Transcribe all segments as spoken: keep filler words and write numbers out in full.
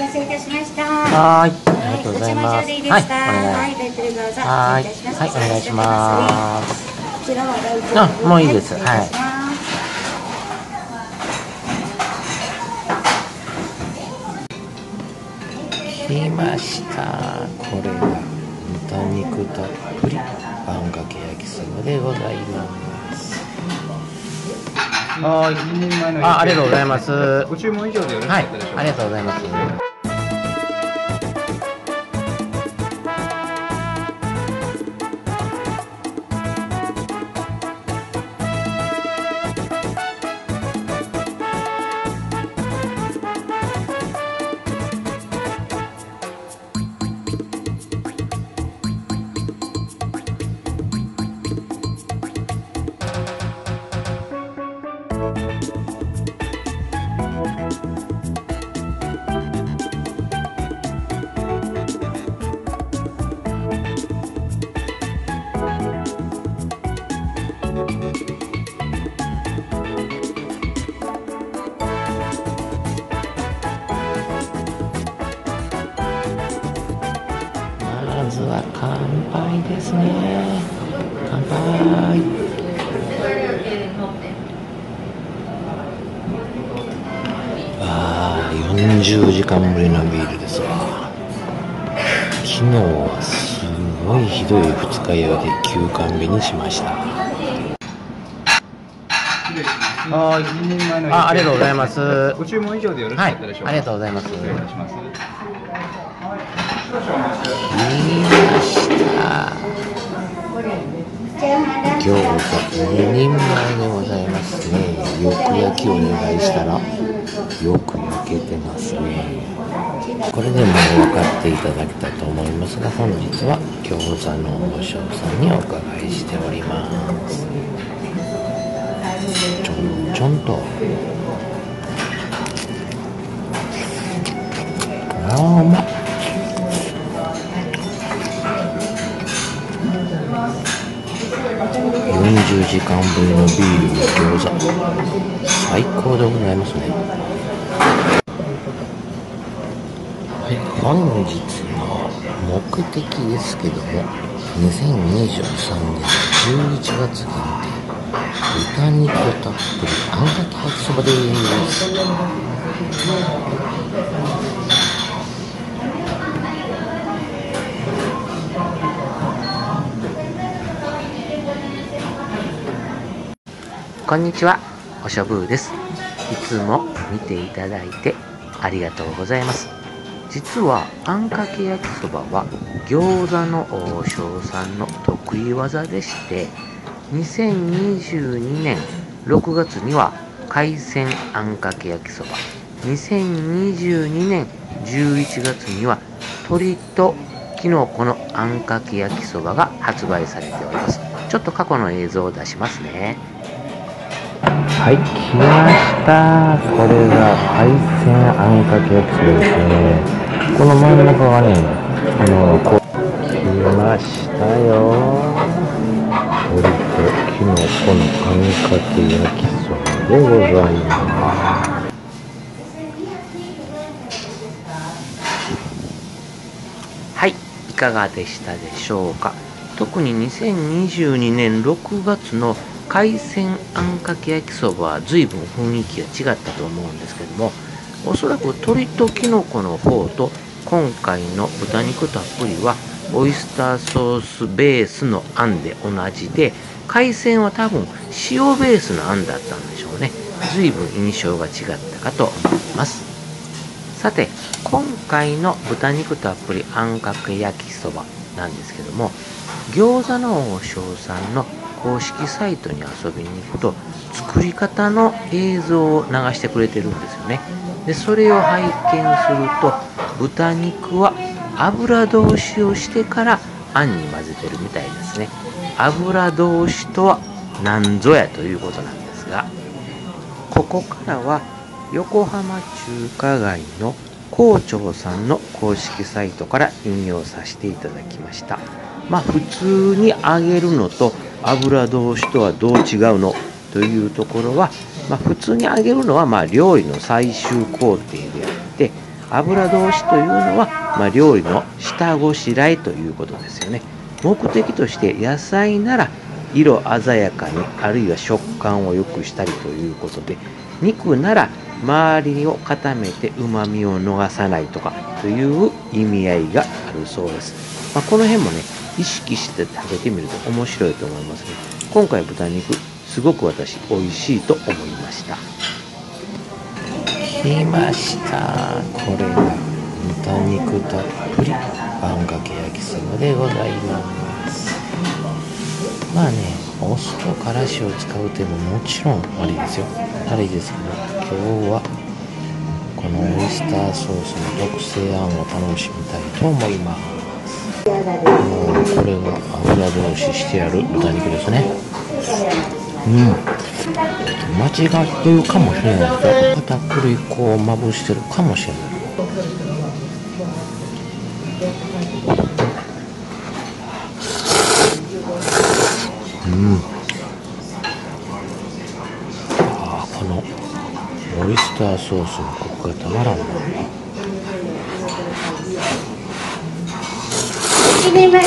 出しいたしました。はい、ありがとうございます。はい、お願いします。はい、お願いします。こちらはライト。あ、もういいです。はい。来ました。これが豚肉たっぷりあんかけ焼きそばでございます。はい、あ、ありがとうございます。ご注文以上でよろしかったでしょうか。はい、ありがとうございます。まずは乾杯ですね。乾杯。ああ、よんじゅうじかんぶりのビールですわ。昨日はすごいひどい二日酔いで休館日にしました。あ、ありがとうございます。ご注文以上でよろしかったでしょうか。はい、ありがとうございます。失礼いたします。見ました。餃子ににんまえでございますね。よく焼きをお願いしたらよく焼けてますね。これでもう分かっていただけたと思いますが、本日は餃子の王将さんにお伺いしております。ちょんちょんとあーうまっ。よんじゅうじかんぶりのビールの餃子、最高でございますね。はい、本日の目的ですけども、にせんにじゅうさんねんじゅういちがつ限定豚肉たっぷりあんかけ焼きそばでーす。こんにちは、おしょぶーです。いつも見ていただいてありがとうございます。実はあんかけ焼きそばは餃子の王将さんの得意技でして、にせんにじゅうにねんろくがつには海鮮あんかけ焼きそば、にせんにじゅうにねんじゅういちがつには鶏ときのこのあんかけ焼きそばが発売されております。ちょっと過去の映像を出しますね。はい、来ました。これが海鮮あんかけ焼きそばですね。この真ん中がね、あのこう来ましたよ。鶏ときのこのあんかけ焼きそばでございます。はい、いかがでしたでしょうか。特ににせんにじゅうにねんろくがつの海鮮あんかけ焼きそばは随分雰囲気が違ったと思うんですけども、おそらく鶏ときのこの方と今回の豚肉たっぷりはオイスターソースベースのあんで同じで、海鮮は多分塩ベースのあんだったんでしょうね。随分印象が違ったかと思います。さて、今回の豚肉たっぷりあんかけ焼きそばなんですけども、餃子の王将さんの公式サイトに遊びに行くと作り方の映像を流してくれてるんですよね。でそれを拝見すると、豚肉は油通しをしてからあんに混ぜてるみたいですね。油通しとは何ぞやということなんですが、ここからは横浜中華街の校長さんの公式サイトから引用させていただきました。まあ普通に揚げるのと油通しとはどう違うのというところは、まあ、普通に揚げるのはまあ料理の最終工程であって、油通しというのは、まあ、料理の下ごしらえということですよね。目的として野菜なら色鮮やかに、あるいは食感を良くしたりということで、肉なら周りを固めて旨味を逃さないとかという意味合いがあるそうです。まあ、この辺もね、意識して食べてみると面白いと思いますね。今回豚肉すごく私美味しいと思いました。見ました。これが豚肉たっぷりあんかけ焼きそばでございます。まあね、お酢とからしを使う手ももちろんありですよ、ありですけど、今日はこのオイスターソースの特製あんを楽しみたいと思います。もうこれが油通ししてある豚肉ですね。うん、間違ってるかもしれないけど、片栗粉をまぶしてるかもしれない。うん、あー、このオイスターソースのコクがたまらんな。うん、こ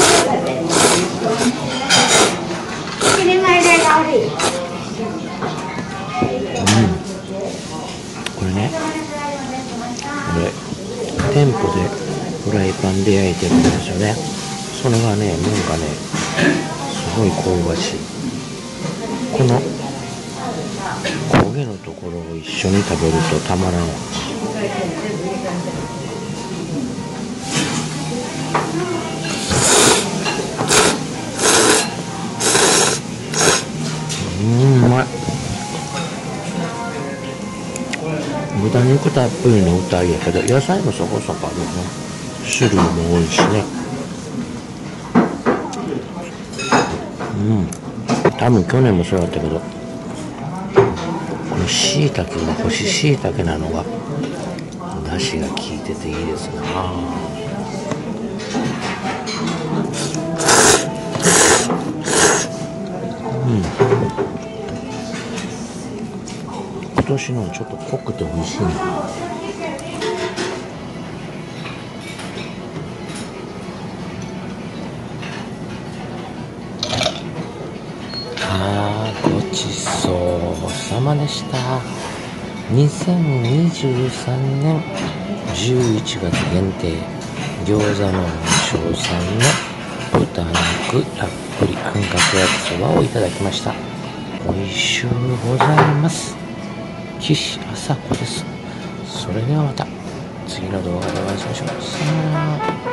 れね、これ店舗でフライパンで焼いてるんですよね。それがね、なんかね、すごい香ばしい。この焦げのところを一緒に食べるとたまらない。うん、うまい。豚肉たっぷりの歌やけど、野菜もそこそこあるね。種類も多いしね。うん、多分去年もそうだったけど、このしいたけが、干ししいたけなのがだしが効いてていいですな。うん、今年のちょっと濃くて美味しいな。ごちそうさまでした。にせんにじゅうさんねんじゅういちがつ限定、餃子の王将さんの豚肉たっぷりあんかけ焼きそばをいただきました。おいしゅうございます。岸朝子です。それではまた次の動画でお会いしましょう。さよなら。